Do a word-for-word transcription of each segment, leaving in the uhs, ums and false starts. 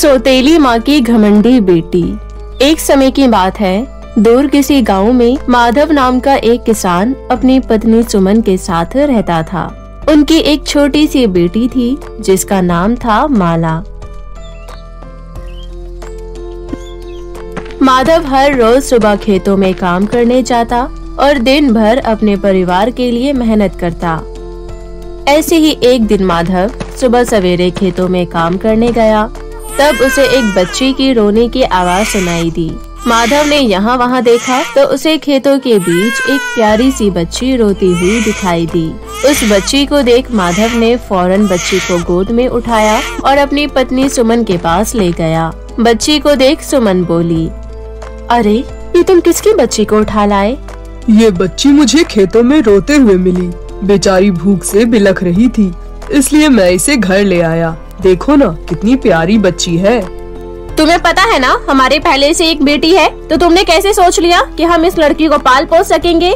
सोतेली माँ की घमंडी बेटी। एक समय की बात है, दूर किसी गांव में माधव नाम का एक किसान अपनी पत्नी सुमन के साथ रहता था। उनकी एक छोटी सी बेटी थी जिसका नाम था माला। माधव हर रोज सुबह खेतों में काम करने जाता और दिन भर अपने परिवार के लिए मेहनत करता। ऐसे ही एक दिन माधव सुबह सवेरे खेतों में काम करने गया, तब उसे एक बच्ची की रोने की आवाज सुनाई दी। माधव ने यहाँ वहाँ देखा तो उसे खेतों के बीच एक प्यारी सी बच्ची रोती हुई दिखाई दी। उस बच्ची को देख माधव ने फौरन बच्ची को गोद में उठाया और अपनी पत्नी सुमन के पास ले गया। बच्ची को देख सुमन बोली, अरे ये तुम किसकी बच्ची को उठा लाए? ये बच्ची मुझे खेतों में रोते हुए मिली, बेचारी भूख से बिलख रही थी, इसलिए मैं इसे घर ले आया। देखो ना कितनी प्यारी बच्ची है। तुम्हें पता है ना हमारे पहले से एक बेटी है, तो तुमने कैसे सोच लिया कि हम इस लड़की को पाल पोस सकेंगे?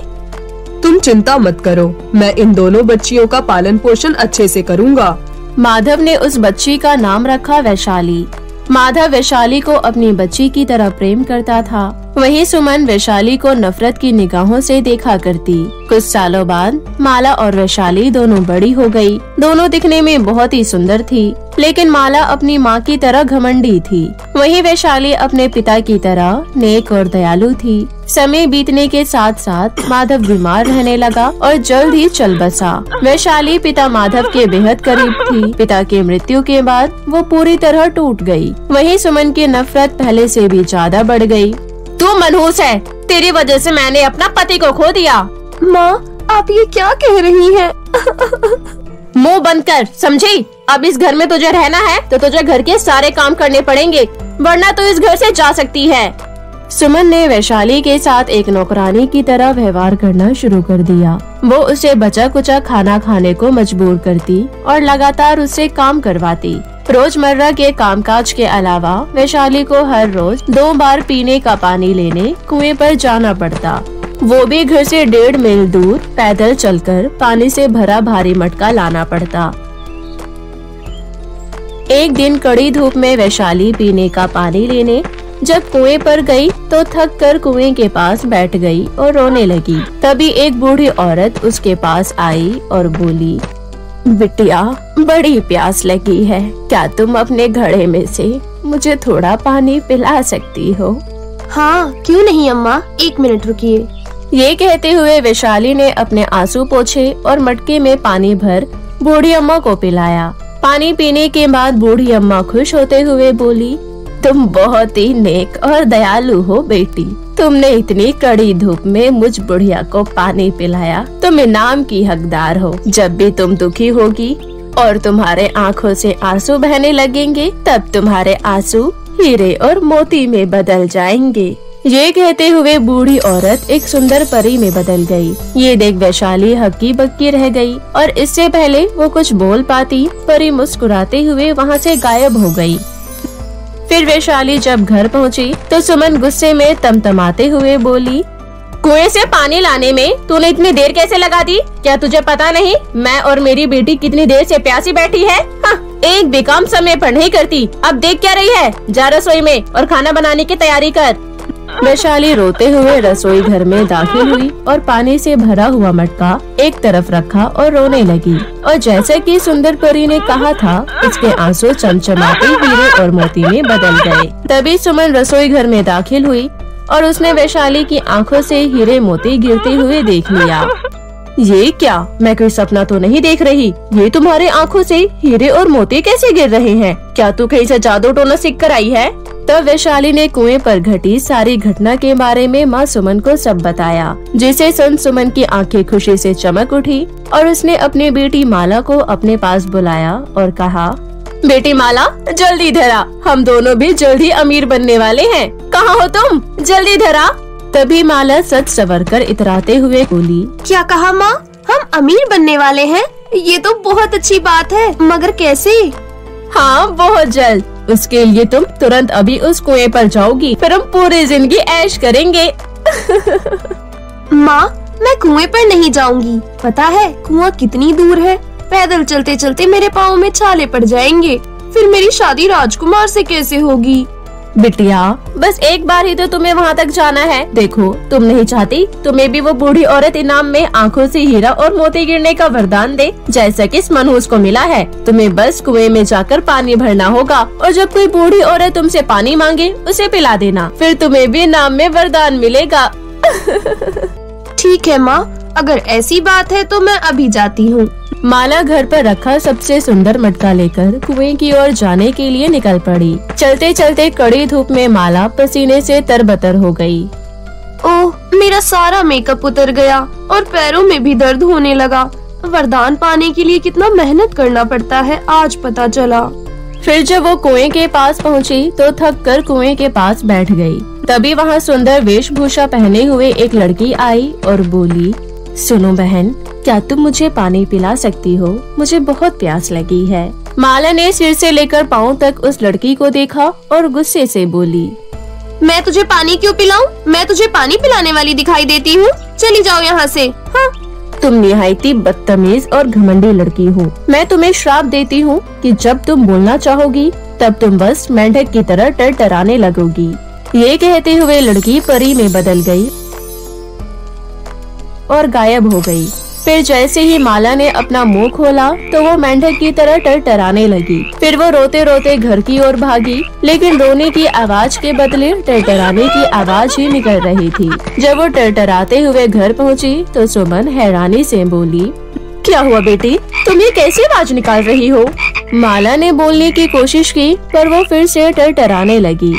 तुम चिंता मत करो, मैं इन दोनों बच्चियों का पालन पोषण अच्छे से करूँगा। माधव ने उस बच्ची का नाम रखा वैशाली। माधव वैशाली को अपनी बच्ची की तरह प्रेम करता था, वहीं सुमन वैशाली को नफरत की निगाहों से देखा करती। कुछ सालों बाद माला और वैशाली दोनों बड़ी हो गई। दोनों दिखने में बहुत ही सुंदर थी, लेकिन माला अपनी माँ की तरह घमंडी थी, वहीं वैशाली अपने पिता की तरह नेक और दयालु थी। समय बीतने के साथ साथ माधव बीमार रहने लगा और जल्द ही चल बसा। वैशाली पिता माधव के बेहद करीब थी। पिता की मृत्यु के बाद वो पूरी तरह टूट गई। वहीं सुमन की नफरत पहले से भी ज्यादा बढ़ गई। तू मनहूस है, तेरी वजह से मैंने अपना पति को खो दिया। माँ आप ये क्या कह रही हैं? मुंह बंद कर, समझी? अब इस घर में तुझे रहना है तो तुझे घर के सारे काम करने पड़ेंगे, वरना तू इस घर से जा सकती है। सुमन ने वैशाली के साथ एक नौकरानी की तरह व्यवहार करना शुरू कर दिया। वो उसे बचा कुचा खाना खाने को मजबूर करती और लगातार उससे काम करवाती। रोजमर्रा के कामकाज के अलावा वैशाली को हर रोज दो बार पीने का पानी लेने कुएं पर जाना पड़ता, वो भी घर से डेढ़ मील दूर पैदल चलकर पानी से भरा भारी मटका लाना पड़ता। एक दिन कड़ी धूप में वैशाली पीने का पानी लेने जब कुएं पर गई तो थक कर कुएं के पास बैठ गई और रोने लगी। तभी एक बूढ़ी औरत उसके पास आई और बोली, बिटिया बड़ी प्यास लगी है, क्या तुम अपने घड़े में से मुझे थोड़ा पानी पिला सकती हो? हाँ क्यों नहीं अम्मा, एक मिनट रुकिए। ये कहते हुए वैशाली ने अपने आंसू पोंछे और मटके में पानी भर बूढ़ी अम्मा को पिलाया। पानी पीने के बाद बूढ़ी अम्मा खुश होते हुए बोली, तुम बहुत ही नेक और दयालु हो बेटी, तुमने इतनी कड़ी धूप में मुझ बुढ़िया को पानी पिलाया, तुम इनाम की हकदार हो। जब भी तुम दुखी होगी और तुम्हारे आँखों से आंसू बहने लगेंगे तब तुम्हारे आंसू हीरे और मोती में बदल जाएंगे। ये कहते हुए बूढ़ी औरत एक सुंदर परी में बदल गई। ये देख वैशाली हक्की बक्की रह गई और इससे पहले वो कुछ बोल पाती परी मुस्कुराते हुए वहाँ से गायब हो गई। फिर वैशाली जब घर पहुंची तो सुमन गुस्से में तमतमाते हुए बोली, कुएं से पानी लाने में तूने इतनी देर कैसे लगा दी? क्या तुझे पता नहीं मैं और मेरी बेटी कितनी देर से प्यासी बैठी है? हाँ, एक भी काम समय पर नहीं करती। अब देख क्या रही है, जा रसोई में और खाना बनाने की तैयारी कर। वैशाली रोते हुए रसोई घर में दाखिल हुई और पानी से भरा हुआ मटका एक तरफ रखा और रोने लगी। और जैसा कि सुंदर परी ने कहा था, इसके आंसू चमचमाते हीरे और मोती में बदल गए। तभी सुमन रसोई घर में दाखिल हुई और उसने वैशाली की आंखों से हीरे मोती गिरते हुए देख लिया। ये क्या, मैं कोई सपना तो नहीं देख रही? ये तुम्हारे आंखों से हीरे और मोती कैसे गिर रहे हैं? क्या तू कहीं से जादू टोना सीख कर आई है? तब वैशाली ने कुएं पर घटी सारी घटना के बारे में माँ सुमन को सब बताया, जिसे सुन सुमन की आंखें खुशी से चमक उठी और उसने अपनी बेटी माला को अपने पास बुलाया और कहा, बेटी माला जल्दी इधर आ, हम दोनों भी जल्दी अमीर बनने वाले हैं। कहाँ हो तुम, जल्दी इधर आ। तभी माला सच सवर कर इतराते हुए बोली, क्या कहा माँ, हम अमीर बनने वाले हैं? ये तो बहुत अच्छी बात है, मगर कैसे? हाँ बहुत जल्द, उसके लिए तुम तुरंत अभी उस कुएं पर जाओगी, फिर हम पूरी जिंदगी ऐश करेंगे। माँ मैं कुएं पर नहीं जाऊंगी, पता है कुआं कितनी दूर है, पैदल चलते चलते मेरे पाँव में छाले पड़ जाएंगे। फिर मेरी शादी राजकुमार से कैसे होगी? बिटिया, बस एक बार ही तो तुम्हें वहाँ तक जाना है। देखो, तुम नहीं चाहती तुम्हें भी वो बूढ़ी औरत इनाम में आंखों से हीरा और मोती गिरने का वरदान दे, जैसा कि इस मनहूस को मिला है। तुम्हें बस कुएं में जाकर पानी भरना होगा और जब कोई बूढ़ी औरत तुमसे पानी मांगे उसे पिला देना, फिर तुम्हें भी इनाम में वरदान मिलेगा। ठीक है माँ, अगर ऐसी बात है तो मैं अभी जाती हूँ। माला घर पर रखा सबसे सुंदर मटका लेकर कुएं की ओर जाने के लिए निकल पड़ी। चलते चलते कड़ी धूप में माला पसीने से तरबतर हो गई। ओह, मेरा सारा मेकअप उतर गया और पैरों में भी दर्द होने लगा। वरदान पाने के लिए कितना मेहनत करना पड़ता है, आज पता चला। फिर जब वो कुएं के पास पहुंची तो थक कर कुएं के पास बैठ गई। तभी वहाँ सुंदर वेशभूषा पहने हुए एक लड़की आई और बोली, सुनो बहन, क्या तुम मुझे पानी पिला सकती हो? मुझे बहुत प्यास लगी है। माला ने सिर से लेकर पाँव तक उस लड़की को देखा और गुस्से से बोली, मैं तुझे पानी क्यों पिलाऊं? मैं तुझे पानी पिलाने वाली दिखाई देती हूँ? चली जाओ यहाँ से। हाँ, तुम निहायती बदतमीज और घमंडी लड़की हो। मैं तुम्हें श्राप देती हूँ कि जब तुम बोलना चाहोगी तब तुम बस मेंढक की तरह टरटराने लगोगी। ये कहते हुए लड़की परी में बदल गयी और गायब हो गयी। फिर जैसे ही माला ने अपना मुंह खोला तो वो मेंढक की तरह टरटराने लगी। फिर वो रोते रोते घर की ओर भागी, लेकिन रोने की आवाज के बदले टरटराने की आवाज ही निकल रही थी। जब वो टरटराते हुए घर पहुंची तो सुमन हैरानी से बोली, क्या हुआ बेटी, तुम ये कैसी आवाज निकाल रही हो? माला ने बोलने की कोशिश की पर वो फिर से टरटराने लगी।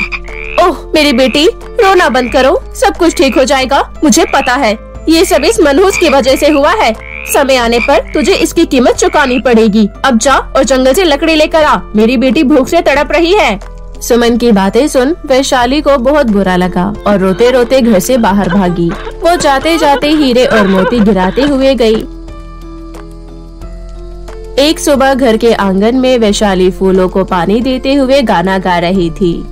ओह मेरी बेटी, रोना बंद करो, सब कुछ ठीक हो जाएगा। मुझे पता है ये सब इस मनहूस की वजह से हुआ है। समय आने पर तुझे इसकी कीमत चुकानी पड़ेगी। अब जा और जंगल से लकड़ी लेकर आ, मेरी बेटी भूख से तड़प रही है। सुमन की बातें सुन वैशाली को बहुत बुरा लगा और रोते रोते घर से बाहर भागी। वो जाते जाते हीरे और मोती गिराते हुए गई। एक सुबह घर के आंगन में वैशाली फूलों को पानी देते हुए गाना गा रही थी।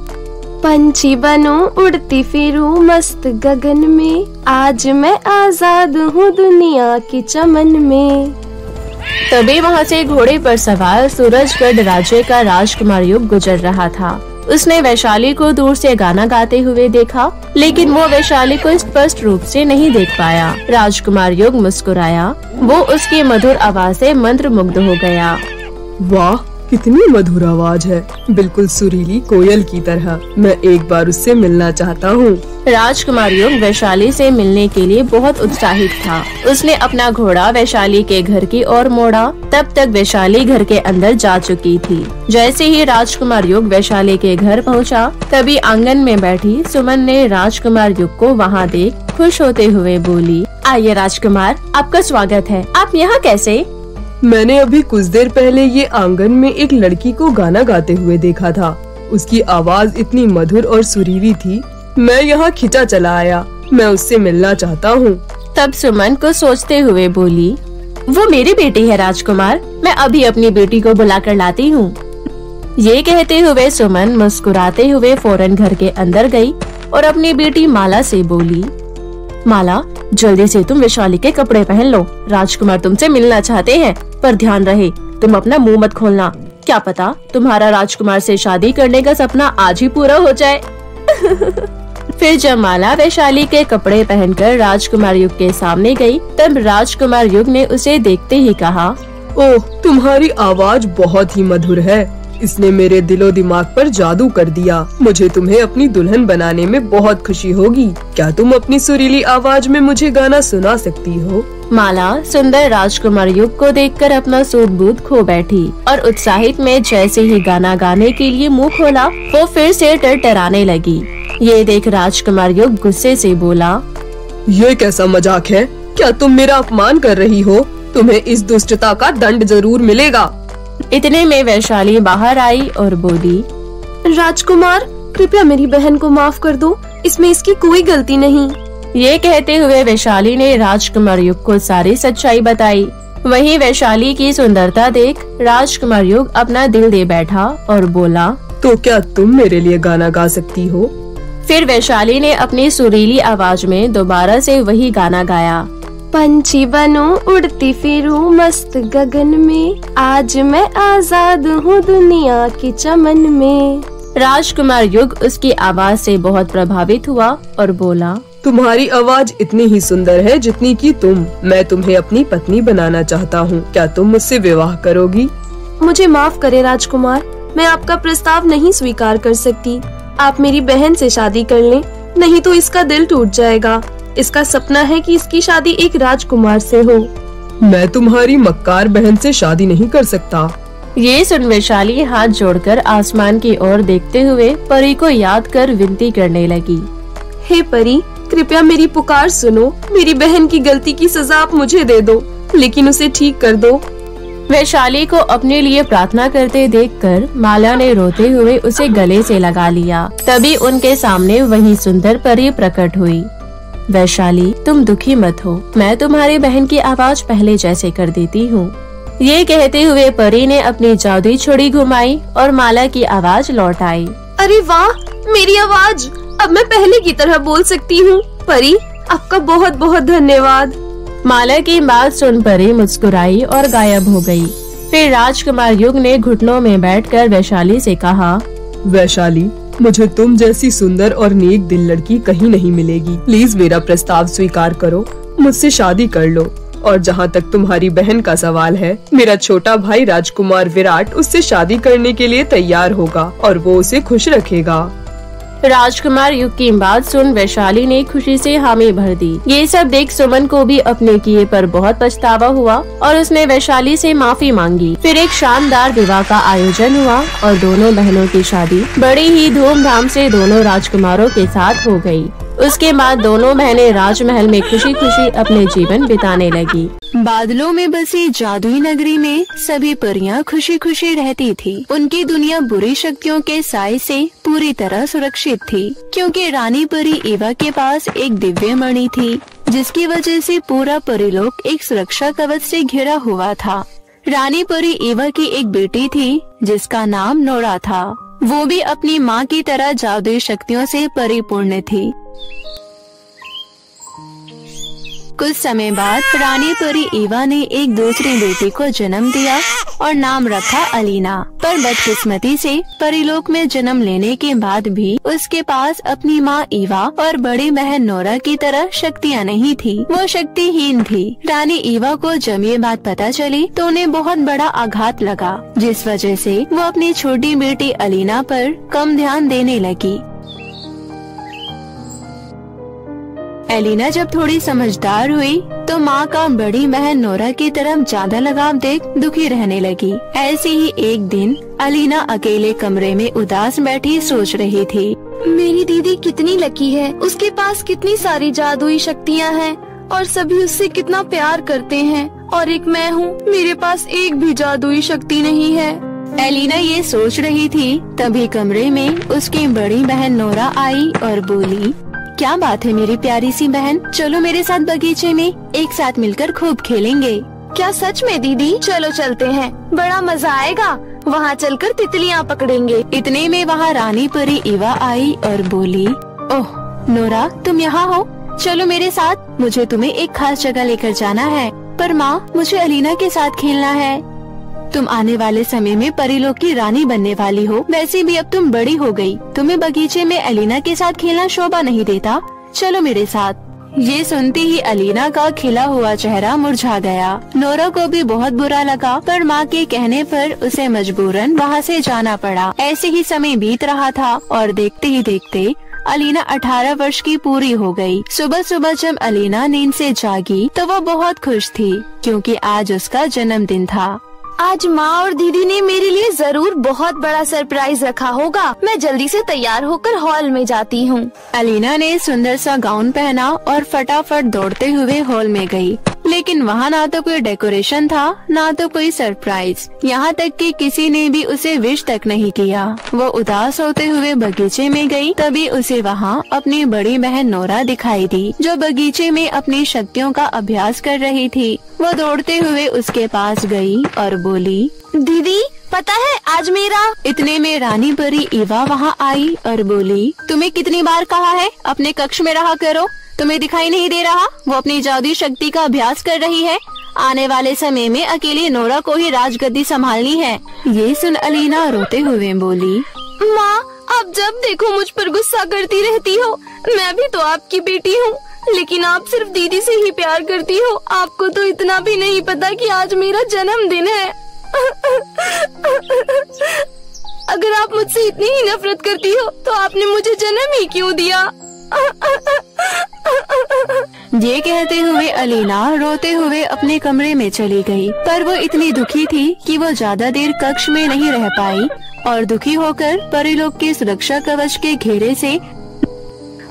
पंछी बनो उड़ती फिरूं मस्त गगन में, आज मैं आजाद हूँ दुनिया की चमन में। तभी वहाँ से घोड़े पर सवार सूरजगढ़ राज्य का राजकुमार युग गुजर रहा था। उसने वैशाली को दूर से गाना गाते हुए देखा, लेकिन वो वैशाली को स्पष्ट रूप से नहीं देख पाया। राजकुमार युग मुस्कुराया, वो उसकी मधुर आवाज से मंत्रमुग्ध हो गया। वाह, कितनी मधुर आवाज है, बिल्कुल सुरीली कोयल की तरह। मैं एक बार उससे मिलना चाहता हूँ। राजकुमार योग वैशाली से मिलने के लिए बहुत उत्साहित था। उसने अपना घोड़ा वैशाली के घर की ओर मोड़ा। तब तक वैशाली घर के अंदर जा चुकी थी। जैसे ही राजकुमार योग वैशाली के घर पहुँचा, तभी आंगन में बैठी सुमन ने राजकुमार योग को वहाँ देख खुश होते हुए बोली, आइए राजकुमार, आपका स्वागत है। आप यहाँ कैसे? मैंने अभी कुछ देर पहले ये आंगन में एक लड़की को गाना गाते हुए देखा था। उसकी आवाज इतनी मधुर और सुरीली थी, मैं यहाँ खिंचा चला आया। मैं उससे मिलना चाहता हूँ। तब सुमन को सोचते हुए बोली, वो मेरी बेटी है राजकुमार, मैं अभी अपनी बेटी को बुला कर लाती हूँ। ये कहते हुए सुमन मुस्कुराते हुए फौरन घर के अंदर गई और अपनी बेटी माला से बोली, माला, जल्दी से तुम वैशाली के कपड़े पहन लो, राजकुमार तुमसे मिलना चाहते हैं। पर ध्यान रहे, तुम अपना मुंह मत खोलना, क्या पता तुम्हारा राजकुमार से शादी करने का सपना आज ही पूरा हो जाए। फिर जब माला वैशाली के कपड़े पहनकर राजकुमार युग के सामने गई, तब राजकुमार युग ने उसे देखते ही कहा, ओह, तुम्हारी आवाज बहुत ही मधुर है। इसने मेरे दिलो दिमाग पर जादू कर दिया। मुझे तुम्हें अपनी दुल्हन बनाने में बहुत खुशी होगी। क्या तुम अपनी सुरीली आवाज में मुझे गाना सुना सकती हो? माला सुंदर राजकुमार युग को देखकर अपना सूट-बूट खो बैठी और उत्साहित में जैसे ही गाना गाने के लिए मुंह खोला, वो फिर से टरटराने लगी। ये देख राजकुमार युग गुस्से से बोला, ये कैसा मजाक है? क्या तुम मेरा अपमान कर रही हो? तुम्हें इस दुष्टता का दंड जरूर मिलेगा। इतने में वैशाली बाहर आई और बोली, राजकुमार, कृपया मेरी बहन को माफ कर दो, इसमें इसकी कोई गलती नहीं। ये कहते हुए वैशाली ने राजकुमार युग को सारी सच्चाई बताई। वहीं वैशाली की सुंदरता देख राजकुमार युग अपना दिल दे बैठा और बोला, तो क्या तुम मेरे लिए गाना गा सकती हो? फिर वैशाली ने अपनी सुरीली आवाज में दोबारा से वही गाना गाया। पंछी बनूं उड़ती फिरूं मस्त गगन में, आज मैं आजाद हूँ दुनिया के चमन में। राजकुमार युग उसकी आवाज से बहुत प्रभावित हुआ और बोला, तुम्हारी आवाज इतनी ही सुंदर है जितनी कि तुम। मैं तुम्हें अपनी पत्नी बनाना चाहता हूँ, क्या तुम मुझसे विवाह करोगी? मुझे माफ करे राजकुमार, मैं आपका प्रस्ताव नहीं स्वीकार कर सकती। आप मेरी बहन से शादी कर लें, नहीं तो इसका दिल टूट जाएगा। इसका सपना है कि इसकी शादी एक राजकुमार से हो। मैं तुम्हारी मक्कार बहन से शादी नहीं कर सकता। ये सुन वैशाली हाथ जोड़कर आसमान की ओर देखते हुए परी को याद कर विनती करने लगी, हे परी, कृपया मेरी पुकार सुनो, मेरी बहन की गलती की सजा आप मुझे दे दो, लेकिन उसे ठीक कर दो। वैशाली को अपने लिए प्रार्थना करते देखकर माला ने रोते हुए उसे गले से लगा लिया। तभी उनके सामने वही सुंदर परी प्रकट हुई। वैशाली, तुम दुखी मत हो, मैं तुम्हारी बहन की आवाज पहले जैसे कर देती हूँ। ये कहते हुए परी ने अपनी जादुई छड़ी घुमाई और माला की आवाज लौट आई। अरे वाह, मेरी आवाज, अब मैं पहले की तरह बोल सकती हूँ। परी, आपका बहुत बहुत धन्यवाद। माला की बात सुन परी मुस्कुराई और गायब हो गई। फिर राजकुमार युग ने घुटनों में बैठकर वैशाली से कहा, वैशाली, मुझे तुम जैसी सुंदर और नेक दिल लड़की कहीं नहीं मिलेगी। प्लीज मेरा प्रस्ताव स्वीकार करो, मुझसे शादी कर लो। और जहाँ तक तुम्हारी बहन का सवाल है, मेरा छोटा भाई राजकुमार विराट उससे शादी करने के लिए तैयार होगा और वो उसे खुश रखेगा। राजकुमार युग की बात सुन वैशाली ने खुशी से हामी भर दी। ये सब देख सुमन को भी अपने किए पर बहुत पछतावा हुआ और उसने वैशाली से माफी मांगी। फिर एक शानदार विवाह का आयोजन हुआ और दोनों बहनों की शादी बड़ी ही धूमधाम से दोनों राजकुमारों के साथ हो गई। उसके बाद दोनों बहनें राजमहल में खुशी खुशी अपने जीवन बिताने लगी। बादलों में बसी जादुई नगरी में सभी परियां खुशी खुशी रहती थी। उनकी दुनिया बुरी शक्तियों के साय से पूरी तरह सुरक्षित थी, क्योंकि रानी परी एवा के पास एक दिव्य मणि थी, जिसकी वजह से पूरा परिलोक एक सुरक्षा कवच से घिरा हुआ था। रानी परी एवा की एक बेटी थी जिसका नाम नोरा था। वो भी अपनी माँ की तरह जादुई शक्तियों से परिपूर्ण थी। कुछ समय बाद रानी परी एवा ने एक दूसरी बेटी को जन्म दिया और नाम रखा अलीना। पर बदकिस्मती से परीलोक में जन्म लेने के बाद भी उसके पास अपनी माँ एवा और बड़ी बहन नोरा की तरह शक्तियाँ नहीं थी। वो शक्तिहीन थी। रानी एवा को जब ये बात पता चली तो उन्हें बहुत बड़ा आघात लगा, जिस वजह से वो अपनी छोटी बेटी अलीना पर कम ध्यान देने लगी। एलिना जब थोड़ी समझदार हुई तो माँ का बड़ी बहन नोरा की तरफ ज्यादा लगाव देख दुखी रहने लगी। ऐसे ही एक दिन एलिना अकेले कमरे में उदास बैठी सोच रही थी, मेरी दीदी कितनी लकी है, उसके पास कितनी सारी जादुई शक्तियाँ हैं और सभी उससे कितना प्यार करते हैं, और एक मैं हूँ, मेरे पास एक भी जादुई शक्ति नहीं है। एलिना ये सोच रही थी, तभी कमरे में उसकी बड़ी बहन नोरा आई और बोली, क्या बात है मेरी प्यारी सी बहन, चलो मेरे साथ बगीचे में एक साथ मिलकर खूब खेलेंगे। क्या सच में दीदी? चलो चलते हैं, बड़ा मजा आएगा, वहाँ चलकर तितलियाँ पकड़ेंगे। इतने में वहाँ रानी परी एवा आई और बोली, ओह नोरा, तुम यहाँ हो, चलो मेरे साथ, मुझे तुम्हें एक खास जगह लेकर जाना है। पर माँ, मुझे एलिना के साथ खेलना है। तुम आने वाले समय में परीलोक की रानी बनने वाली हो, वैसे भी अब तुम बड़ी हो गई, तुम्हें बगीचे में एलिना के साथ खेलना शोभा नहीं देता, चलो मेरे साथ। ये सुनते ही एलिना का खिला हुआ चेहरा मुरझा गया। नोरा को भी बहुत बुरा लगा, पर माँ के कहने पर उसे मजबूरन वहाँ से जाना पड़ा। ऐसे ही समय बीत रहा था और देखते ही देखते एलिना अठारह वर्ष की पूरी हो गई। सुबह सुबह जब एलिना नींद से जागी तो वो बहुत खुश थी, क्योंकि आज उसका जन्मदिन था। आज माँ और दीदी ने मेरे लिए जरूर बहुत बड़ा सरप्राइज रखा होगा। मैं जल्दी से तैयार होकर हॉल में जाती हूँ। एलिना ने सुंदर सा गाउन पहना और फटाफट दौड़ते हुए हॉल में गई, लेकिन वहाँ ना तो कोई डेकोरेशन था, ना तो कोई सरप्राइज, यहाँ तक कि किसी ने भी उसे विश तक नहीं किया। वो उदास होते हुए बगीचे में गई, तभी उसे वहाँ अपनी बड़ी बहन नोरा दिखाई दी, जो बगीचे में अपनी शक्तियों का अभ्यास कर रही थी। वो दौड़ते हुए उसके पास गई और बोली, दीदी पता है आज मेरा। इतने में रानी परी ईवा वहाँ आई और बोली, तुम्हें कितनी बार कहा है अपने कक्ष में रहा करो, तुम्हें दिखाई नहीं दे रहा वो अपनी जादुई शक्ति का अभ्यास कर रही है। आने वाले समय में अकेले नोरा को ही राजगद्दी संभालनी है। ये सुन अलीना रोते हुए बोली, माँ आप जब देखो मुझ पर गुस्सा करती रहती हो, मैं भी तो आपकी बेटी हूँ लेकिन आप सिर्फ दीदी से ही प्यार करती हो, आपको तो इतना भी नहीं पता कि आज मेरा जन्मदिन है। अगर आप मुझसे इतनी ही नफरत करती हो तो आपने मुझे जन्म ही क्यों दिया। ये कहते हुए अलीना रोते हुए अपने कमरे में चली गई, पर वो इतनी दुखी थी कि वो ज्यादा देर कक्ष में नहीं रह पाई और दुखी होकर परीलोक के सुरक्षा कवच के घेरे से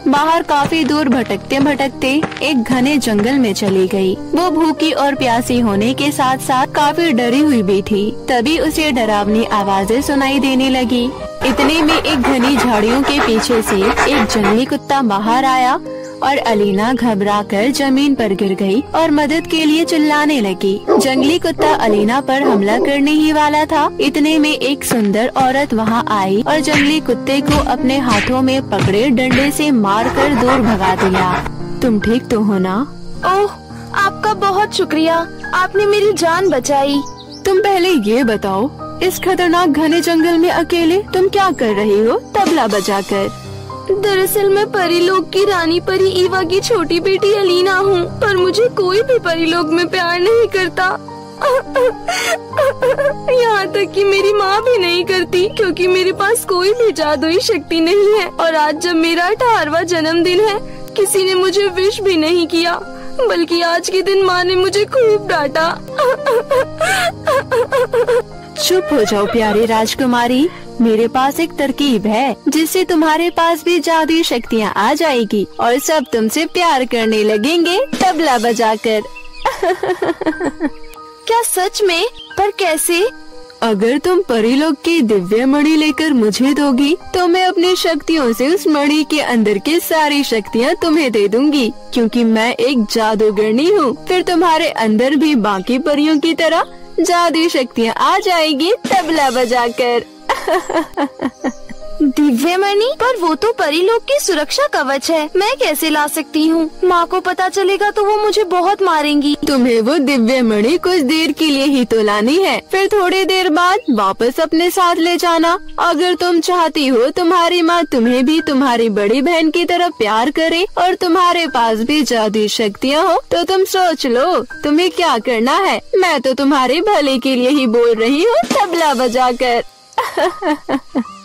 बाहर काफी दूर भटकते भटकते एक घने जंगल में चली गई। वो भूखी और प्यासी होने के साथ साथ काफी डरी हुई भी थी। तभी उसे डरावनी आवाजें सुनाई देने लगी। इतने में एक घनी झाड़ियों के पीछे से एक जंगली कुत्ता बाहर आया और अलीना घबराकर जमीन पर गिर गई और मदद के लिए चिल्लाने लगी। जंगली कुत्ता अलीना पर हमला करने ही वाला था, इतने में एक सुंदर औरत वहां आई और जंगली कुत्ते को अपने हाथों में पकड़े डंडे से मारकर दूर भगा दिया। तुम ठीक तो हो ना? ओह आपका बहुत शुक्रिया, आपने मेरी जान बचाई। तुम पहले ये बताओ इस खतरनाक घने जंगल में अकेले तुम क्या कर रही हो तबला बजाकर? दरअसल मैं परीलोक की रानी परी ईवा की छोटी बेटी अलीना हूँ, पर मुझे कोई भी परीलोक में प्यार नहीं करता, यहाँ तक कि मेरी माँ भी नहीं करती क्योंकि मेरे पास कोई भी जादुई शक्ति नहीं है। और आज जब मेरा अठारहवां जन्मदिन है, किसी ने मुझे विश भी नहीं किया, बल्कि आज के दिन माँ ने मुझे खूब डांटा। चुप हो जाओ प्यारी राजकुमारी, मेरे पास एक तरकीब है जिससे तुम्हारे पास भी जादुई शक्तियाँ आ जाएगी और सब तुमसे प्यार करने लगेंगे तबला बजाकर। क्या सच में? पर कैसे? अगर तुम परीलोक की दिव्य मणि लेकर मुझे दोगी तो मैं अपनी शक्तियों से उस मणि के अंदर की सारी शक्तियाँ तुम्हें दे दूंगी, क्योंकि मैं एक जादूगरनी हूँ। फिर तुम्हारे अंदर भी बाकी परियों की तरह जादुई शक्तियाँ आ जाएगी तबला बजाकर। दिव्य मणि? पर वो तो परीलोक की सुरक्षा कवच है, मैं कैसे ला सकती हूँ? माँ को पता चलेगा तो वो मुझे बहुत मारेंगी। तुम्हें वो दिव्य मणि कुछ देर के लिए ही तो लानी है, फिर थोड़ी देर बाद वापस अपने साथ ले जाना। अगर तुम चाहती हो तुम्हारी माँ तुम्हें भी तुम्हारी बड़ी बहन की तरह प्यार करे और तुम्हारे पास भी जादुई शक्तियाँ हो तो तुम सोच लो तुम्हें क्या करना है। मैं तो तुम्हारे भले के लिए ही बोल रही हूँ तबला बजाकर।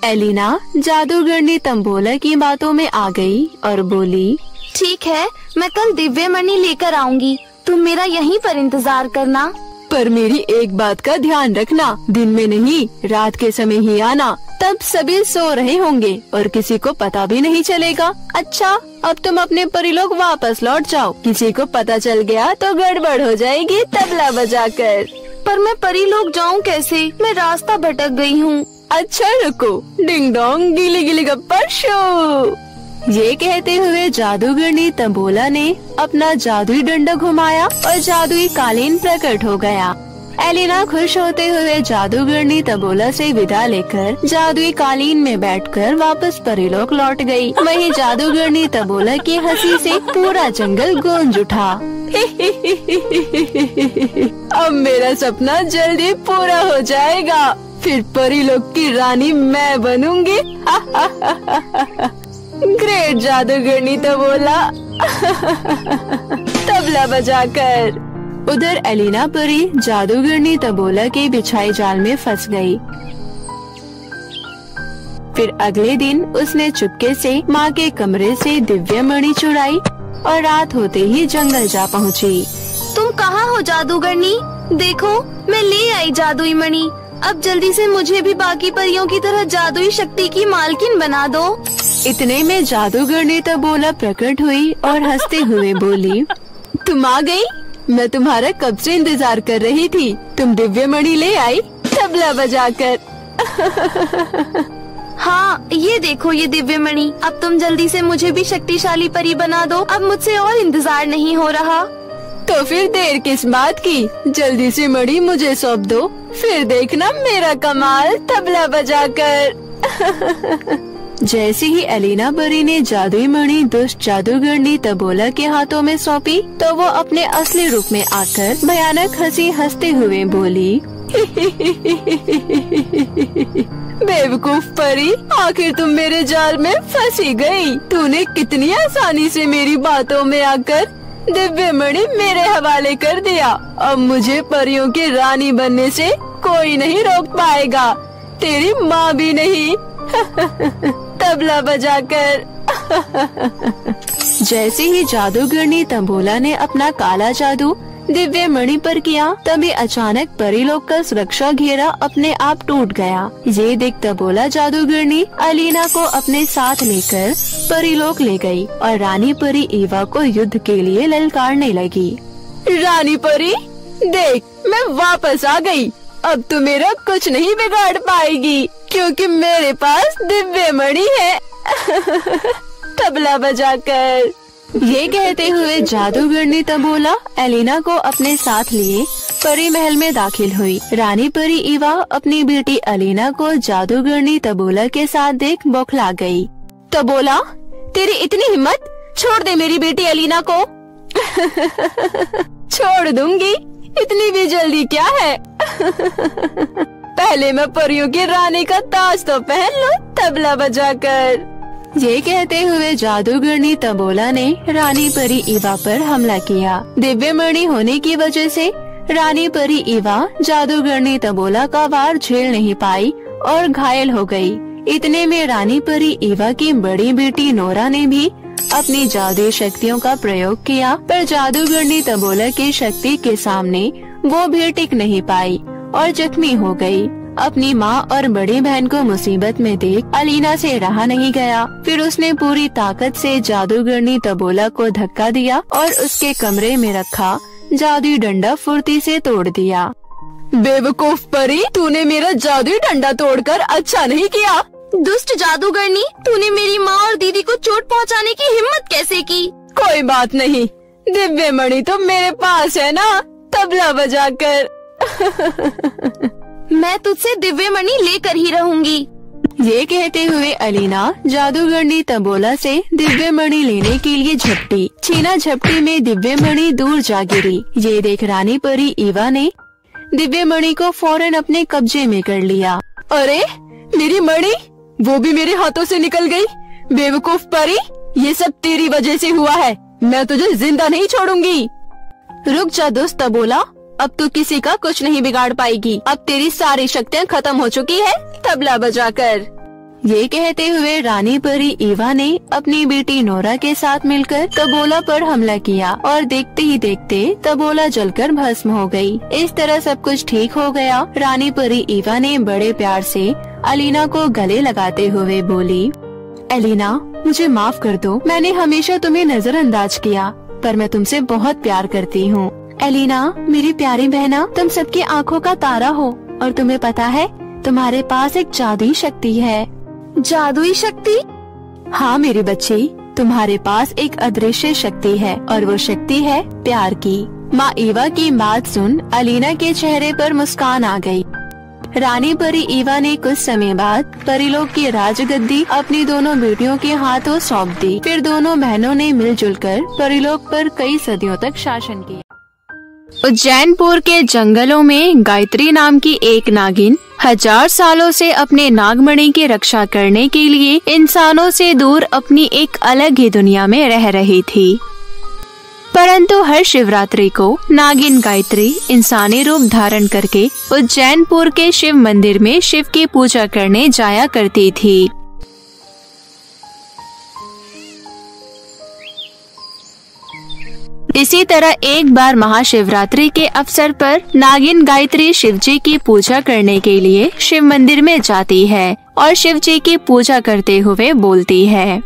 एलिना जादूगरनी तंबोला की बातों में आ गई और बोली, ठीक है मैं कल दिव्य मणि लेकर आऊंगी, तुम मेरा यहीं पर इंतजार करना। पर मेरी एक बात का ध्यान रखना, दिन में नहीं रात के समय ही आना, तब सभी सो रहे होंगे और किसी को पता भी नहीं चलेगा। अच्छा अब तुम अपने परीलोक वापस लौट जाओ, किसी को पता चल गया तो गड़बड़ हो जाएगी तबला बजाकर। पर मैं परीलोक जाऊँ कैसे? मैं रास्ता भटक गई हूँ। अच्छा रुको, डिंग डोंग गीली गीली गप्पा शो। ये कहते हुए जादूगरनी तंबोला ने अपना जादुई डंडा घुमाया और जादुई कालीन प्रकट हो गया। एलिना खुश होते हुए जादूगरनी तंबोला से विदा लेकर जादुई कालीन में बैठकर वापस परीलोक लौट गई। वहीं जादूगरनी तंबोला की हंसी से पूरा जंगल गूंज उठा। अब मेरा सपना जल्दी पूरा हो जाएगा, फिर परीलोक की रानी मैं बनूंगी। ग्रेट जादूगरनी तंबोला तबला बजाकर। उधर एलिना परी जादूगरनी तंबोला के बिछाई जाल में फंस गई। फिर अगले दिन उसने चुपके से माँ के कमरे से दिव्य मणि चुराई और रात होते ही जंगल जा पहुँची। तुम कहाँ हो जादूगरनी? देखो मैं ले आई जादुई मणि, अब जल्दी से मुझे भी बाकी परियों की तरह जादुई शक्ति की मालकिन बना दो। इतने में जादूगरनी तंबोला प्रकट हुई और हंसते हुए बोली, तुम आ गई? मैं तुम्हारा कब से इंतजार कर रही थी, तुम दिव्य मणि ले आई तबला बजाकर। हाँ ये देखो ये दिव्य मणि, अब तुम जल्दी से मुझे भी शक्तिशाली परी बना दो, अब मुझसे और इंतजार नहीं हो रहा। तो फिर देर किस बात की, जल्दी से मड़ी मुझे सौंप दो, फिर देखना मेरा कमाल तबला बजाकर। जैसे ही एलिना बरी ने जादुई मणि दुष्ट जादूगरनी तबोला के हाथों में सौंपी तो वो अपने असली रूप में आकर भयानक हंसी हंसते हुए बोली, बेवकूफ परी, आखिर तुम मेरे जाल में फंसी गई। तूने कितनी आसानी से मेरी बातों में आकर दिव्य मणि मेरे हवाले कर दिया। अब मुझे परियों की रानी बनने से कोई नहीं रोक पाएगा, तेरी माँ भी नहीं। तबला बजाकर। जैसे ही जादूगरनी तंबोला ने अपना काला जादू दिव्य मणि पर किया तभी अचानक परीलोक का सुरक्षा घेरा अपने आप टूट गया। ये देख तबोला जादूगरनी एलिना को अपने साथ लेकर परीलोक ले गई और रानी परी एवा को युद्ध के लिए ललकारने लगी। रानी परी देख, मैं वापस आ गई, अब तू मेरा कुछ नहीं बिगाड़ पाएगी क्योंकि मेरे पास दिव्य मणि है। तबला बजाकर। ये कहते हुए जादूगरनी तबोला एलिना को अपने साथ लिए परी महल में दाखिल हुई। रानी परी इवा अपनी बेटी एलिना को जादूगरनी तबोला के साथ देख बौखला गई। तबोला, तेरी इतनी हिम्मत, छोड़ दे मेरी बेटी एलिना को। छोड़ दूंगी, इतनी भी जल्दी क्या है। पहले मैं परियों की रानी का ताज तो पहन लूं। तबला बजाकर। ये कहते हुए जादूगरनी तबोला ने रानी परी इवा पर हमला किया। दिव्य मणि होने की वजह से रानी परी इवा जादूगरनी तबोला का वार झेल नहीं पाई और घायल हो गई। इतने में रानी परी इवा की बड़ी बेटी नोरा ने भी अपनी जादुई शक्तियों का प्रयोग किया पर जादूगरनी तबोला की शक्ति के सामने वो भी टिक नहीं पाई और जख्मी हो गयी। अपनी माँ और बड़ी बहन को मुसीबत में देख एलिना से रहा नहीं गया। फिर उसने पूरी ताकत से जादूगरनी तबोला को धक्का दिया और उसके कमरे में रखा जादुई डंडा फुर्ती से तोड़ दिया। बेवकूफ परी, तूने मेरा जादुई डंडा तोड़कर अच्छा नहीं किया। दुष्ट जादूगरनी, तूने मेरी माँ और दीदी को चोट पहुँचाने की हिम्मत कैसे की। कोई बात नहीं, दिव्य मणि तो मेरे पास है ना। तबला बजाकर। मैं तुझसे दिव्य मणि लेकर ही रहूंगी। ये कहते हुए एलिना जादूगरनी तबोला से दिव्य मणि लेने के लिए झपटी। छीना झपटी में दिव्य मणि दूर जा गिरी। ये देख रानी परी इवा ने दिव्य मणि को फौरन अपने कब्जे में कर लिया। अरे मेरी मणि, वो भी मेरे हाथों से निकल गई। बेवकूफ परी, ये सब तेरी वजह से हुआ है, मैं तुझे जिंदा नहीं छोड़ूंगी। रुक जा दोस्त तबोला, अब तू किसी का कुछ नहीं बिगाड़ पाएगी, अब तेरी सारी शक्तियाँ खत्म हो चुकी है। तबला बजाकर। ये कहते हुए रानी परी इवा ने अपनी बेटी नोरा के साथ मिलकर तबोला पर हमला किया और देखते ही देखते तबोला जलकर भस्म हो गई। इस तरह सब कुछ ठीक हो गया। रानी परी इवा ने बड़े प्यार से एलिना को गले लगाते हुए बोली, एलिना मुझे माफ कर दो, मैंने हमेशा तुम्हें नजरअंदाज किया, पर मैं तुमसे बहुत प्यार करती हूँ। एलिना मेरी प्यारी बहना, तुम सबकी आंखों का तारा हो और तुम्हें पता है तुम्हारे पास एक जादुई शक्ति है। जादुई शक्ति? हाँ मेरी बच्ची, तुम्हारे पास एक अदृश्य शक्ति है और वो शक्ति है प्यार की। माँ इवा की बात सुन एलिना के चेहरे पर मुस्कान आ गई। रानी परी इवा ने कुछ समय बाद परीलोक की राजगद्दी अपनी दोनों बेटियों के हाथों सौंप दी। फिर दोनों बहनों ने मिलजुल कर परीलोक पर कई सदियों तक शासन किया। उज्जैनपुर के जंगलों में गायत्री नाम की एक नागिन हजार सालों से अपने नागमणि की रक्षा करने के लिए इंसानों से दूर अपनी एक अलग ही दुनिया में रह रही थी। परंतु हर शिवरात्रि को नागिन गायत्री इंसानी रूप धारण करके उज्जैनपुर के शिव मंदिर में शिव की पूजा करने जाया करती थी। इसी तरह एक बार महाशिवरात्रि के अवसर पर नागिन गायत्री शिवजी की पूजा करने के लिए शिव मंदिर में जाती है और शिवजी की पूजा करते हुए बोलती है,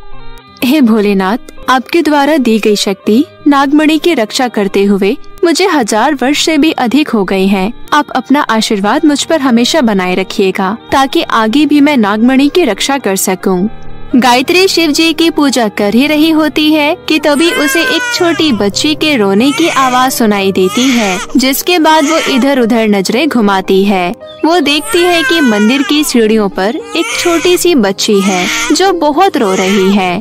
हे भोलेनाथ, आपके द्वारा दी गई शक्ति नागमणि की रक्षा करते हुए मुझे हजार वर्ष से भी अधिक हो गए हैं। आप अपना आशीर्वाद मुझ पर हमेशा बनाए रखिएगा ताकि आगे भी मैं नागमणि की रक्षा कर सकूं। गायत्री शिव जी की पूजा कर ही रही होती है कि तभी उसे एक छोटी बच्ची के रोने की आवाज़ सुनाई देती है, जिसके बाद वो इधर उधर नजरें घुमाती है। वो देखती है कि मंदिर की सीढ़ियों पर एक छोटी सी बच्ची है जो बहुत रो रही है।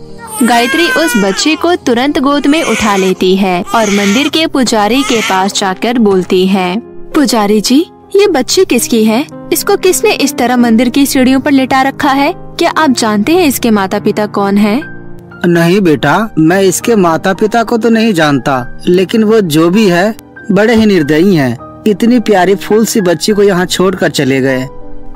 गायत्री उस बच्ची को तुरंत गोद में उठा लेती है और मंदिर के पुजारी के पास जाकर बोलती है, पुजारी जी, ये बच्ची किसकी है? इसको किसने इस तरह मंदिर की सीढ़ियों पर लिटा रखा है? क्या आप जानते हैं इसके माता पिता कौन हैं? नहीं बेटा, मैं इसके माता पिता को तो नहीं जानता, लेकिन वो जो भी है बड़े ही निर्दयी हैं। इतनी प्यारी फूल सी बच्ची को यहाँ छोड़कर चले गए।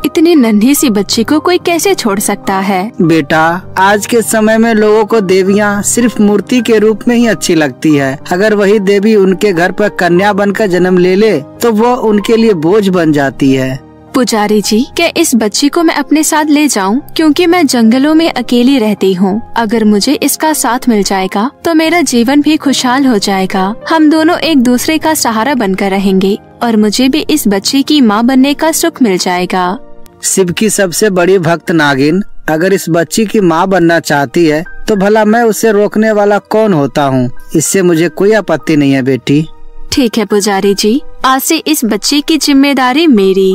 इतनी नन्ही सी बच्ची को कोई कैसे छोड़ सकता है? बेटा, आज के समय में लोगों को देवियाँ सिर्फ मूर्ति के रूप में ही अच्छी लगती है। अगर वही देवी उनके घर पर कन्या बनकर जन्म ले ले तो वो उनके लिए बोझ बन जाती है। पुजारी जी, क्या इस बच्ची को मैं अपने साथ ले जाऊं? क्योंकि मैं जंगलों में अकेली रहती हूं। अगर मुझे इसका साथ मिल जाएगा तो मेरा जीवन भी खुशहाल हो जाएगा। हम दोनों एक दूसरे का सहारा बनकर रहेंगे और मुझे भी इस बच्ची की मां बनने का सुख मिल जाएगा। शिव की सबसे बड़ी भक्त नागिन अगर इस बच्ची की मां बनना चाहती है तो भला मैं उसे रोकने वाला कौन होता हूँ। इससे मुझे कोई आपत्ति नहीं है बेटी। ठीक है पुजारी जी, आज से इस बच्ची की जिम्मेदारी मेरी।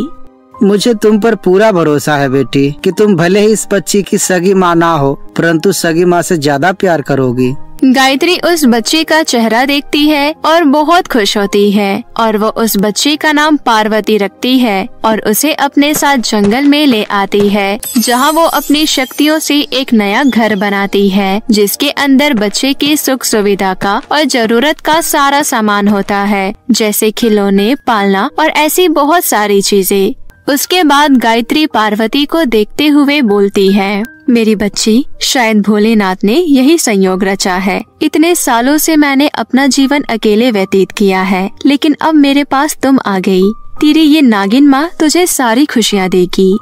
मुझे तुम पर पूरा भरोसा है बेटी कि तुम भले ही इस बच्ची की सगी माँ ना हो, परंतु सगी माँ से ज्यादा प्यार करोगी। गायत्री उस बच्ची का चेहरा देखती है और बहुत खुश होती है और वो उस बच्ची का नाम पार्वती रखती है और उसे अपने साथ जंगल में ले आती है, जहाँ वो अपनी शक्तियों से एक नया घर बनाती है जिसके अंदर बच्चे की सुख सुविधा का और जरूरत का सारा सामान होता है, जैसे खिलौने, पालना और ऐसी बहुत सारी चीजें। उसके बाद गायत्री पार्वती को देखते हुए बोलती है, मेरी बच्ची, शायद भोलेनाथ ने यही संयोग रचा है। इतने सालों से मैंने अपना जीवन अकेले व्यतीत किया है, लेकिन अब मेरे पास तुम आ गई। तेरी ये नागिन माँ तुझे सारी खुशियाँ देगी।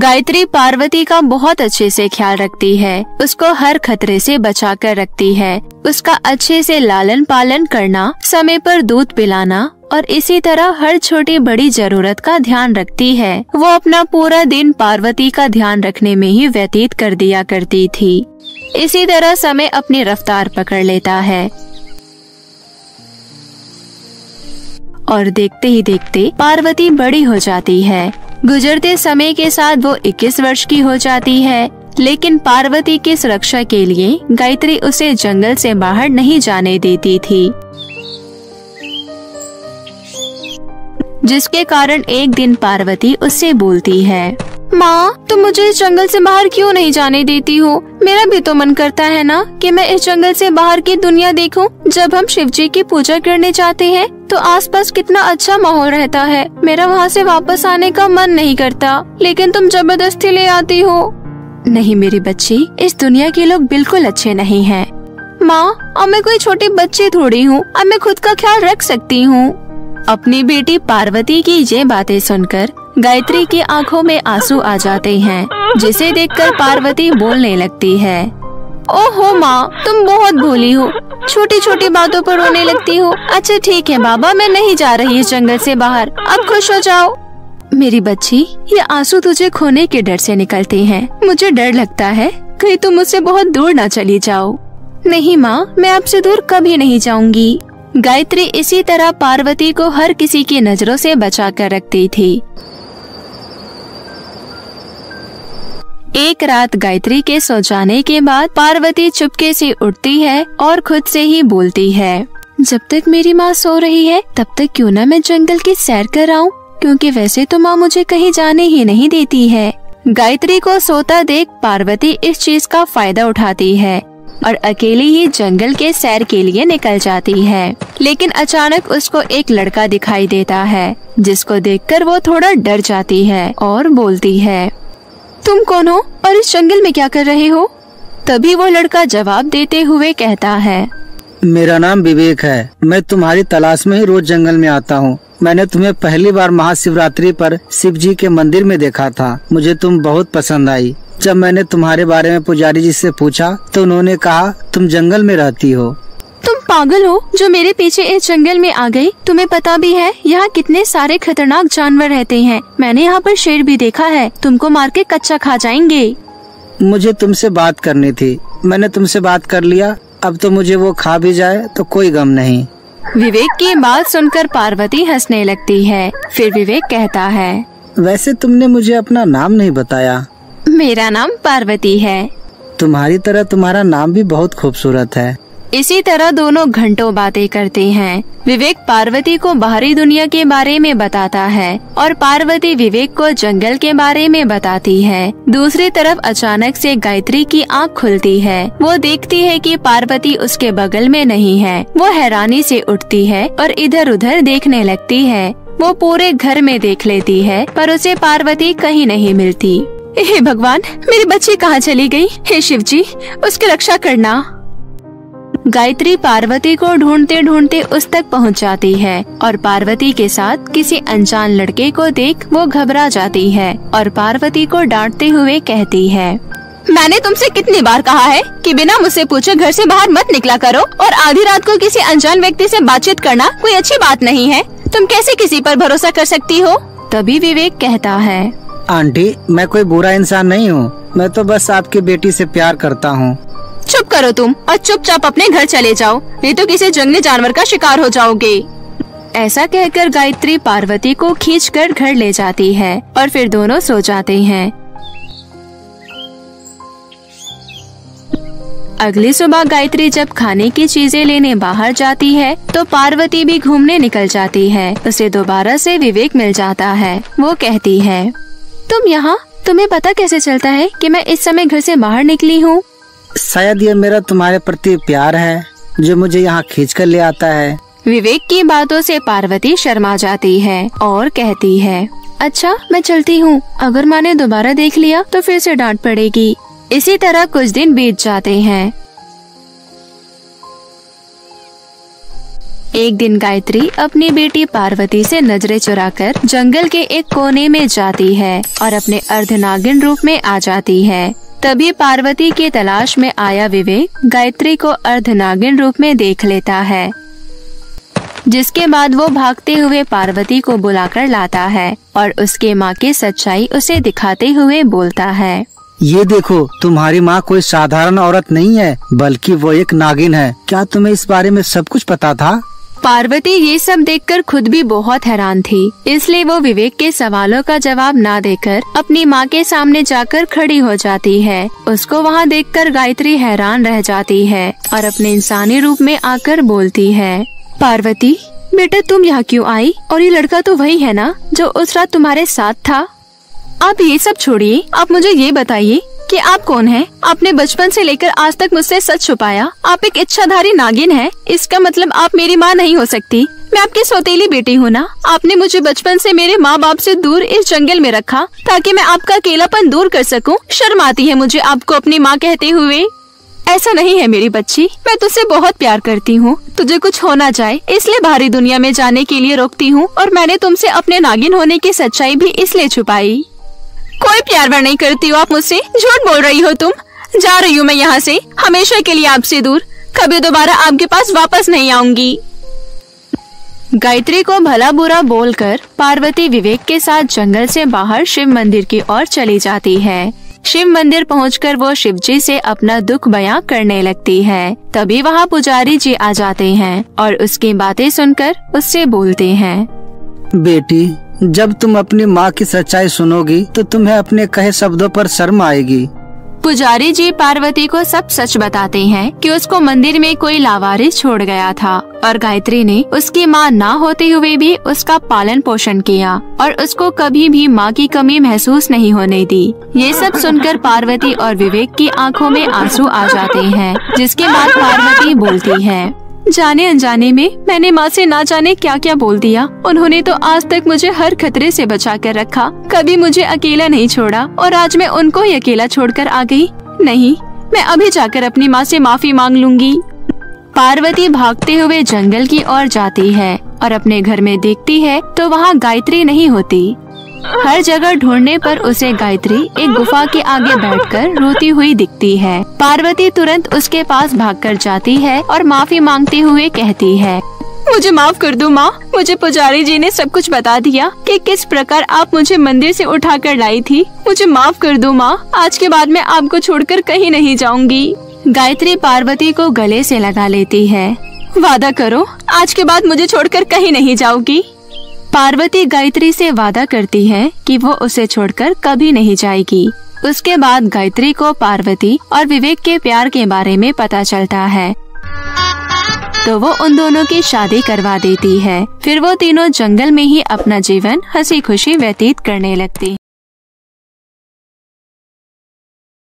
गायत्री पार्वती का बहुत अच्छे से ख्याल रखती है, उसको हर खतरे से बचा कर रखती है। उसका अच्छे से लालन पालन करना, समय पर दूध पिलाना और इसी तरह हर छोटी बड़ी जरूरत का ध्यान रखती है। वो अपना पूरा दिन पार्वती का ध्यान रखने में ही व्यतीत कर दिया करती थी। इसी तरह समय अपनी रफ्तार पकड़ लेता है और देखते ही देखते पार्वती बड़ी हो जाती है। गुजरते समय के साथ वो इक्कीस वर्ष की हो जाती है, लेकिन पार्वती की सुरक्षा के लिए गायत्री उसे जंगल से बाहर नहीं जाने देती थी, जिसके कारण एक दिन पार्वती उससे बोलती है, माँ, तुम मुझे इस जंगल से बाहर क्यों नहीं जाने देती हो? मेरा भी तो मन करता है ना कि मैं इस जंगल से बाहर की दुनिया देखूं। जब हम शिव जी की पूजा करने जाते हैं तो आसपास कितना अच्छा माहौल रहता है। मेरा वहाँ से वापस आने का मन नहीं करता, लेकिन तुम जबरदस्ती ले आती हो। नहीं मेरी बच्ची, इस दुनिया के लोग बिल्कुल अच्छे नहीं है। माँ, अब मैं कोई छोटी बच्ची थोड़ी हूँ, अब मैं खुद का ख्याल रख सकती हूँ। अपनी बेटी पार्वती की ये बातें सुनकर गायत्री की आंखों में आंसू आ जाते हैं, जिसे देखकर पार्वती बोलने लगती है, ओहो माँ, तुम बहुत भोली हो, छोटी छोटी बातों पर रोने लगती हो। अच्छा ठीक है बाबा, मैं नहीं जा रही इस जंगल से बाहर, अब खुश हो जाओ। मेरी बच्ची, ये आंसू तुझे खोने के डर से निकलते हैं। मुझे डर लगता है कहीं तुम मुझसे बहुत दूर न चली जाओ। नहीं माँ, मैं आपसे दूर कभी नहीं जाऊँगी। गायत्री इसी तरह पार्वती को हर किसी की नजरों से बचा कर रखती थी। एक रात गायत्री के सो जाने के बाद पार्वती चुपके से उठती है और खुद से ही बोलती है, जब तक मेरी माँ सो रही है तब तक क्यों ना मैं जंगल की सैर कर आऊँ, क्योंकि वैसे तो माँ मुझे कहीं जाने ही नहीं देती है। गायत्री को सोता देख पार्वती इस चीज का फायदा उठाती है और अकेली ही जंगल के सैर के लिए निकल जाती है, लेकिन अचानक उसको एक लड़का दिखाई देता है, जिसको देखकर वो थोड़ा डर जाती है और बोलती है, तुम कौन हो और इस जंगल में क्या कर रहे हो? तभी वो लड़का जवाब देते हुए कहता है, मेरा नाम विवेक है, मैं तुम्हारी तलाश में ही रोज जंगल में आता हूँ। मैंने तुम्हें पहली बार महाशिवरात्रि पर शिव जी के मंदिर में देखा था। मुझे तुम बहुत पसंद आई। जब मैंने तुम्हारे बारे में पुजारी जी से पूछा तो उन्होंने कहा तुम जंगल में रहती हो। तुम पागल हो जो मेरे पीछे इस जंगल में आ गई। तुम्हें पता भी है यहाँ कितने सारे खतरनाक जानवर रहते हैं। मैंने यहाँ पर शेर भी देखा है, तुमको मार के कच्चा खा जाएंगे। मुझे तुमसे बात करनी थी, मैंने तुमसे बात कर लिया, अब तो मुझे वो खा भी जाए तो कोई गम नहीं। विवेक की बात सुनकर पार्वती हंसने लगती है। फिर विवेक कहता है, वैसे तुमने मुझे अपना नाम नहीं बताया। मेरा नाम पार्वती है। तुम्हारी तरह तुम्हारा नाम भी बहुत खूबसूरत है। इसी तरह दोनों घंटों बातें करते हैं। विवेक पार्वती को बाहरी दुनिया के बारे में बताता है और पार्वती विवेक को जंगल के बारे में बताती है। दूसरी तरफ अचानक से गायत्री की आंख खुलती है। वो देखती है कि पार्वती उसके बगल में नहीं है। वो हैरानी से उठती है और इधर उधर देखने लगती है। वो पूरे घर में देख लेती है पर उसे पार्वती कहीं नहीं मिलती। हे भगवान, मेरी बच्ची कहाँ चली गयी? हे शिव जी, उसकी रक्षा करना। गायत्री पार्वती को ढूंढते ढूंढते उस तक पहुंच जाती है और पार्वती के साथ किसी अनजान लड़के को देख वो घबरा जाती है और पार्वती को डांटते हुए कहती है, मैंने तुमसे कितनी बार कहा है कि बिना मुझसे पूछे घर से बाहर मत निकला करो और आधी रात को किसी अनजान व्यक्ति से बातचीत करना कोई अच्छी बात नहीं है। तुम कैसे किसी पर भरोसा कर सकती हो? तभी विवेक कहता है, आंटी मैं कोई बुरा इंसान नहीं हूँ, मैं तो बस आपकी बेटी से प्यार करता हूँ। चुप करो तुम और चुपचाप अपने घर चले जाओ, नहीं तो किसी जंगली जानवर का शिकार हो जाओगे। ऐसा कहकर गायत्री पार्वती को खींचकर घर ले जाती है और फिर दोनों सो जाते हैं। अगली सुबह गायत्री जब खाने की चीजें लेने बाहर जाती है तो पार्वती भी घूमने निकल जाती है। उसे दोबारा से विवेक मिल जाता है। वो कहती है, तुम यहाँ, तुम्हें पता कैसे चलता है कि मैं इस समय घर से बाहर निकली हूँ? शायद ये मेरा तुम्हारे प्रति प्यार है जो मुझे यहाँ खींच कर ले आता है। विवेक की बातों से पार्वती शर्मा जाती है और कहती है, अच्छा मैं चलती हूँ, अगर माँ ने दोबारा देख लिया तो फिर से डांट पड़ेगी। इसी तरह कुछ दिन बीत जाते हैं। एक दिन गायत्री अपनी बेटी पार्वती से नजरें चुराकर जंगल के एक कोने में जाती है और अपने अर्धनागिन रूप में आ जाती है। तभी पार्वती की तलाश में आया विवेक गायत्री को अर्धनागिन रूप में देख लेता है, जिसके बाद वो भागते हुए पार्वती को बुलाकर लाता है और उसके माँ की सच्चाई उसे दिखाते हुए बोलता है, ये देखो तुम्हारी माँ कोई साधारण औरत नहीं है बल्कि वो एक नागिन है। क्या तुम्हें इस बारे में सब कुछ पता था? पार्वती ये सब देखकर खुद भी बहुत हैरान थी, इसलिए वो विवेक के सवालों का जवाब ना देकर अपनी माँ के सामने जाकर खड़ी हो जाती है। उसको वहाँ देखकर गायत्री हैरान रह जाती है और अपने इंसानी रूप में आकर बोलती है, पार्वती बेटा तुम यहाँ क्यों आई? और ये लड़का तो वही है ना जो उस रात तुम्हारे साथ था। आप ये सब छोड़िए, आप मुझे ये बताइए कि आप कौन हैं? आपने बचपन से लेकर आज तक मुझसे सच छुपाया। आप एक इच्छाधारी नागिन हैं, इसका मतलब आप मेरी माँ नहीं हो सकती। मैं आपकी सौतेली बेटी हूँ ना। आपने मुझे बचपन से मेरे माँ बाप से दूर इस जंगल में रखा ताकि मैं आपका अकेलापन दूर कर सकूँ। शर्म आती है मुझे आपको अपनी माँ कहते हुए। ऐसा नहीं है मेरी बच्ची, मैं तुझसे बहुत प्यार करती हूँ, तुझे कुछ हो ना जाए इसलिए बाहरी दुनिया में जाने के लिए रोकती हूँ और मैंने तुमसे अपने नागिन होने की सच्चाई भी इसलिए छुपाई। कोई प्यार व्यार नहीं करती हो आप मुझसे, झूठ बोल रही हो तुम। जा रही हूँ मैं यहाँ से, हमेशा के लिए आपसे दूर, कभी दोबारा आपके पास वापस नहीं आऊंगी। गायत्री को भला बुरा बोलकर पार्वती विवेक के साथ जंगल से बाहर शिव मंदिर की ओर चली जाती है। शिव मंदिर पहुंचकर वो शिवजी से अपना दुख बयां करने लगती है। तभी वहाँ पुजारी जी आ जाते हैं और उसकी बातें सुनकर उससे बोलते हैं, बेटी जब तुम अपनी माँ की सच्चाई सुनोगी तो तुम्हें अपने कहे शब्दों पर शर्म आएगी। पुजारी जी पार्वती को सब सच बताते हैं कि उसको मंदिर में कोई लावारिस छोड़ गया था और गायत्री ने उसकी माँ ना होते हुए भी उसका पालन पोषण किया और उसको कभी भी माँ की कमी महसूस नहीं होने दी। ये सब सुनकर पार्वती और विवेक की आंखों में आंसू आ जाते हैं, जिसके बाद पार्वती बोलती है, जाने अनजाने में मैंने माँ से ना जाने क्या क्या बोल दिया। उन्होंने तो आज तक मुझे हर खतरे से बचा कर रखा, कभी मुझे अकेला नहीं छोड़ा और आज मैं उनको ही अकेला छोड़कर आ गई। नहीं, मैं अभी जाकर अपनी माँ से माफी मांग लूंगी। पार्वती भागते हुए जंगल की ओर जाती है और अपने घर में देखती है तो वहाँ गायत्री नहीं होती। हर जगह ढूंढने पर उसे गायत्री एक गुफा के आगे बैठकर रोती हुई दिखती है। पार्वती तुरंत उसके पास भागकर जाती है और माफी मांगते हुए कहती है, मुझे माफ कर दो माँ, मुझे पुजारी जी ने सब कुछ बता दिया कि किस प्रकार आप मुझे मंदिर से उठाकर लाई थी। मुझे माफ कर दो माँ, आज के बाद मैं आपको छोड़कर कहीं नहीं जाऊंगी। गायत्री पार्वती को गले से लगा लेती है। वादा करो आज के बाद मुझे छोड़कर कहीं नहीं जाओगी। पार्वती गायत्री से वादा करती है कि वो उसे छोड़कर कभी नहीं जाएगी। उसके बाद गायत्री को पार्वती और विवेक के प्यार के बारे में पता चलता है तो वो उन दोनों की शादी करवा देती है। फिर वो तीनों जंगल में ही अपना जीवन हंसी खुशी व्यतीत करने लगती।